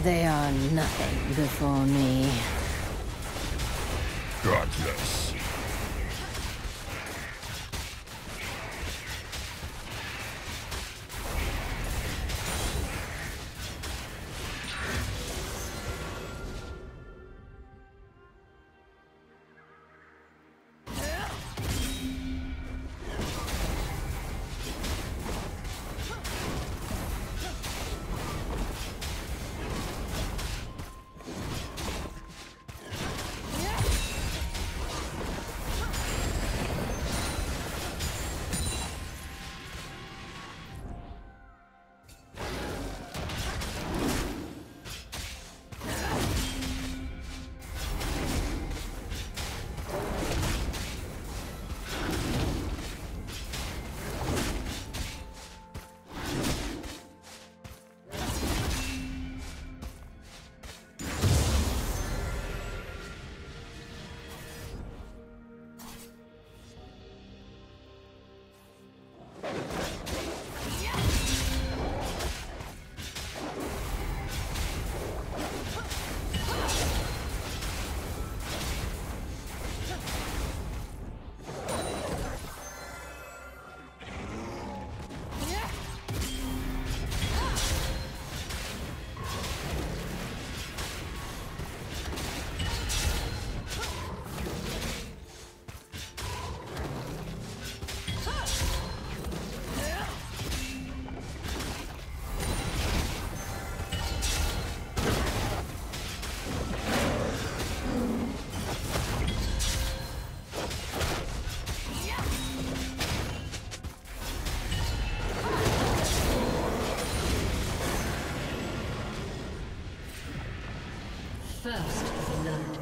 They are nothing before me. Godless. First blood.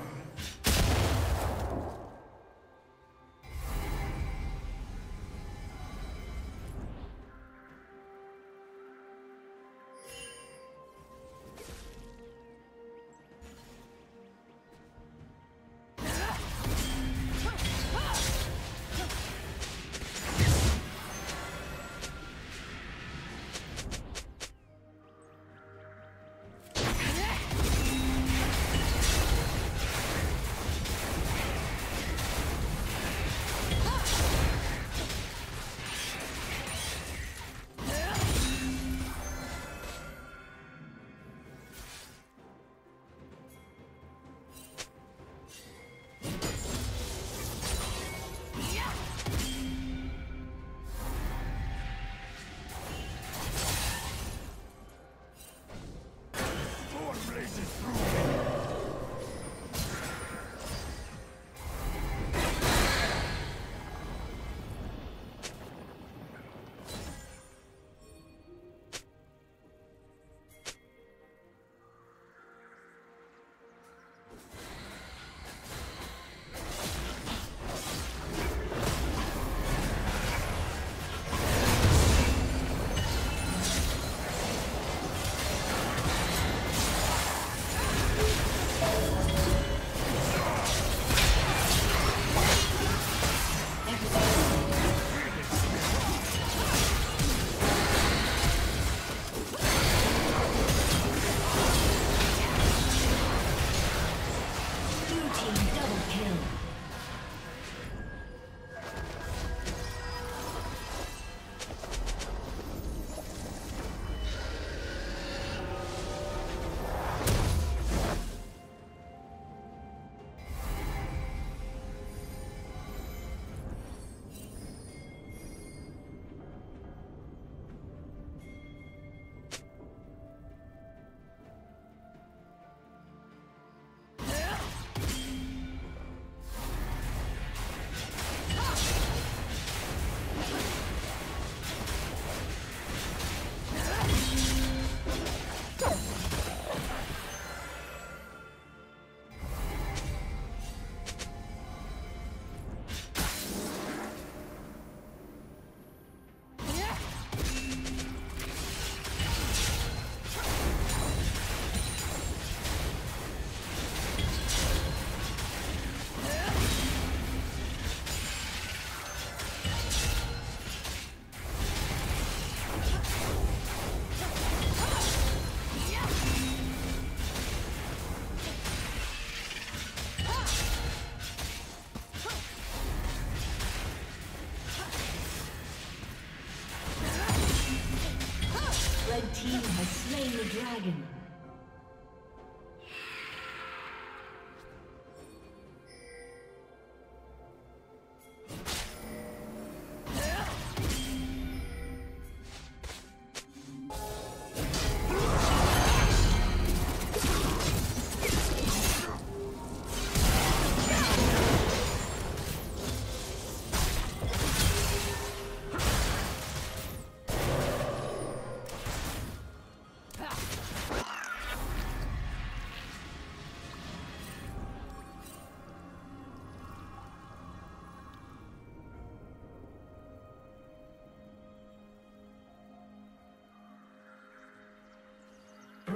dragon.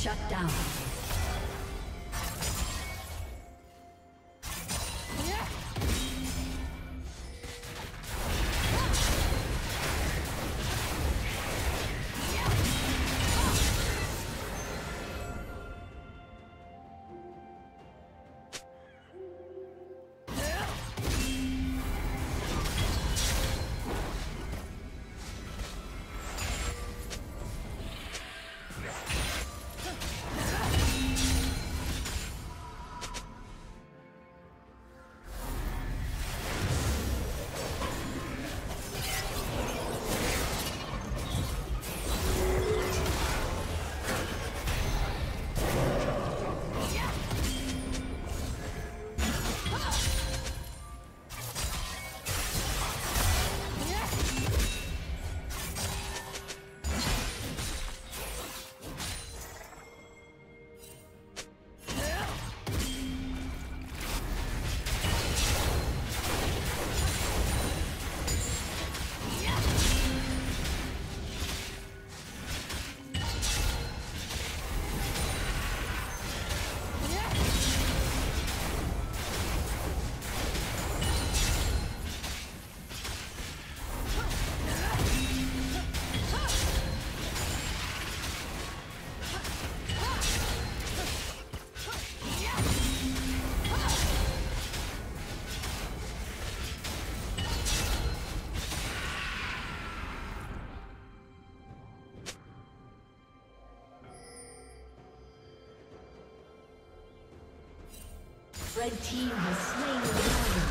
Shut down. Red team has slain the dragon.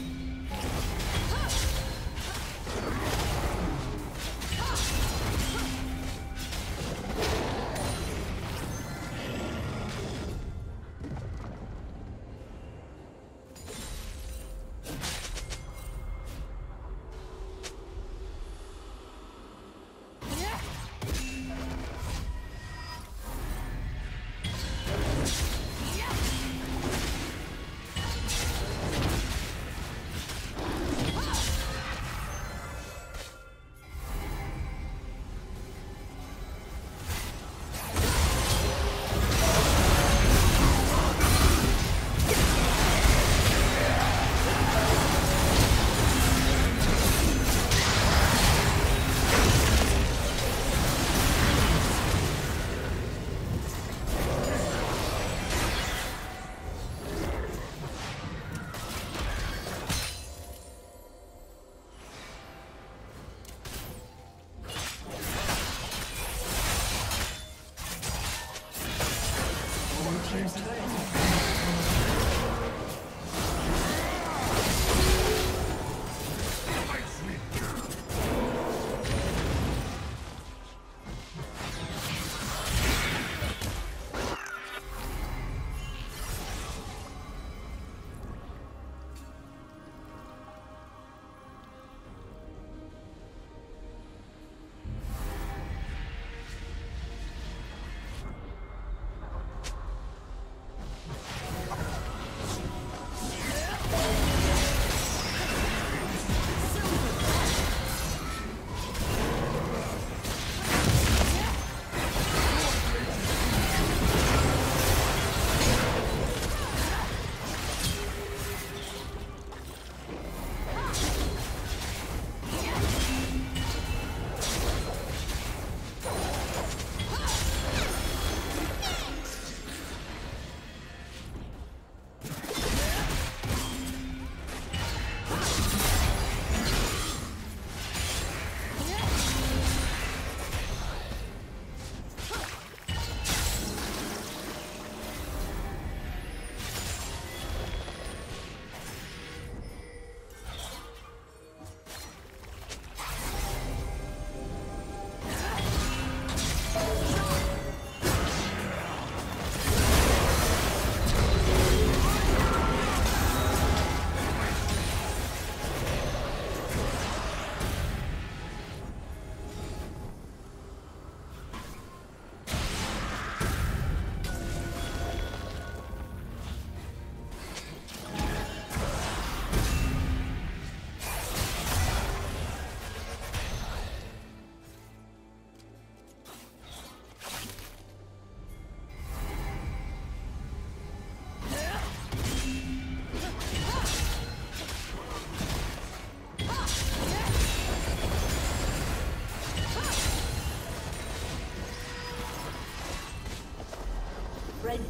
Red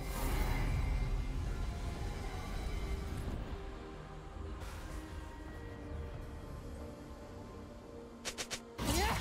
Yeah.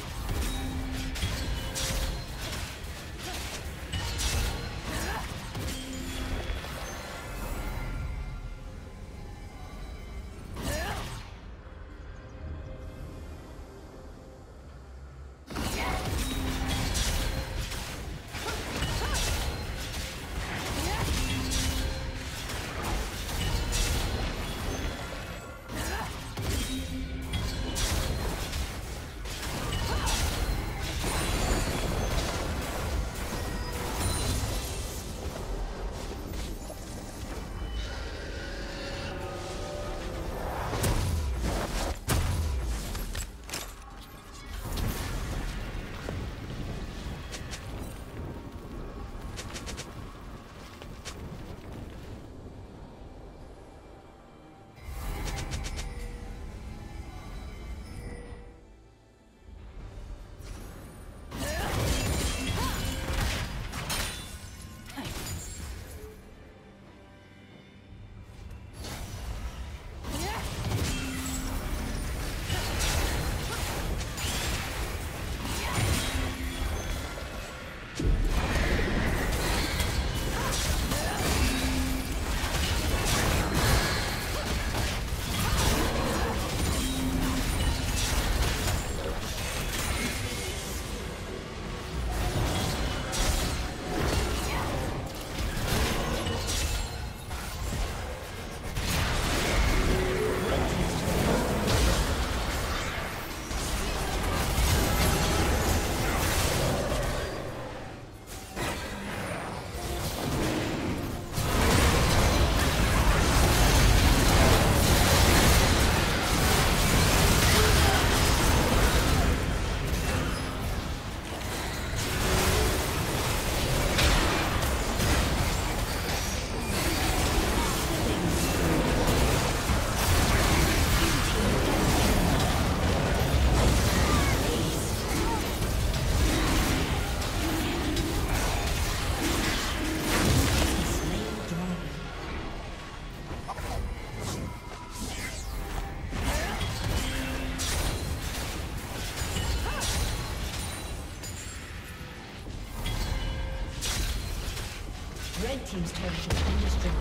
Red team's turret has been destroyed.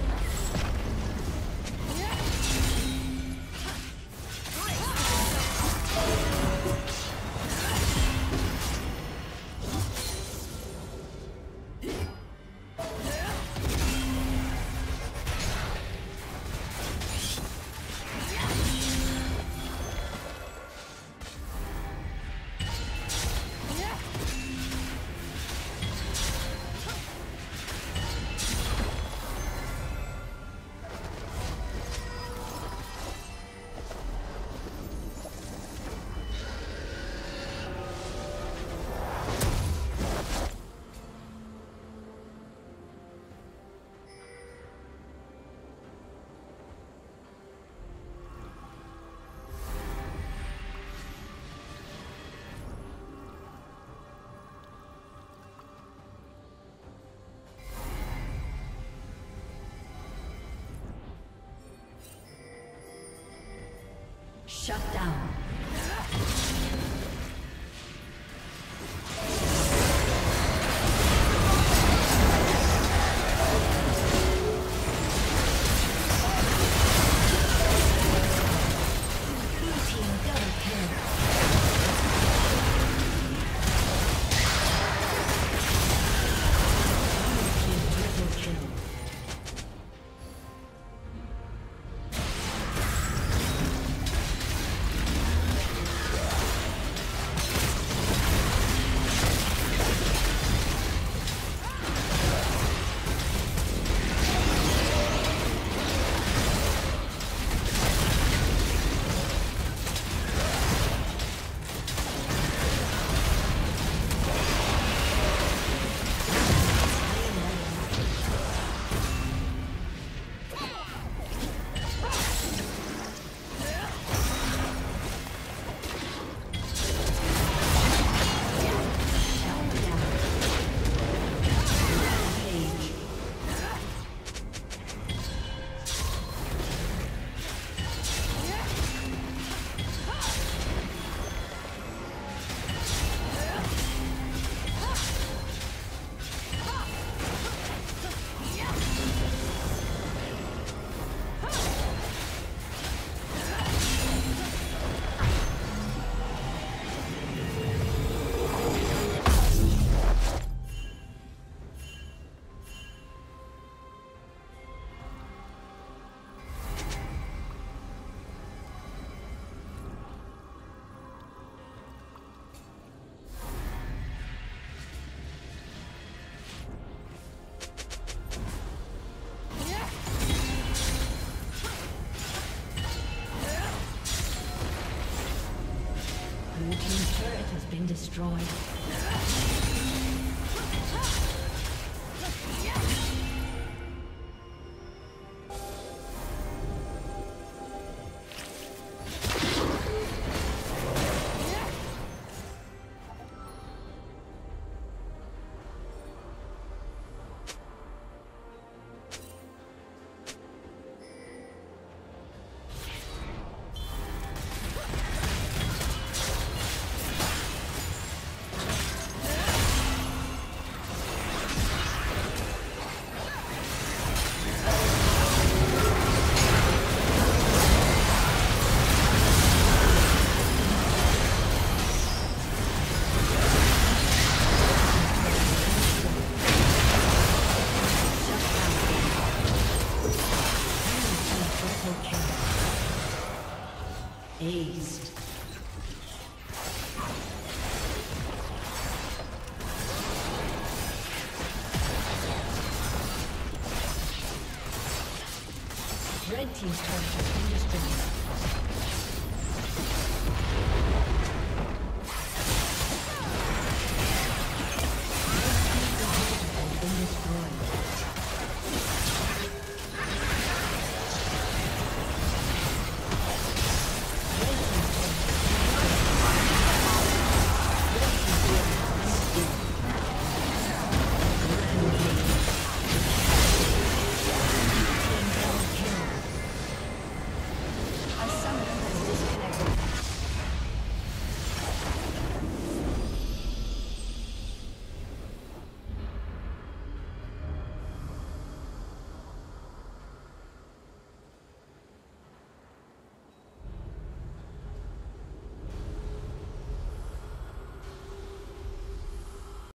Shut down. Destroyed. Red team's turret has been destroyed.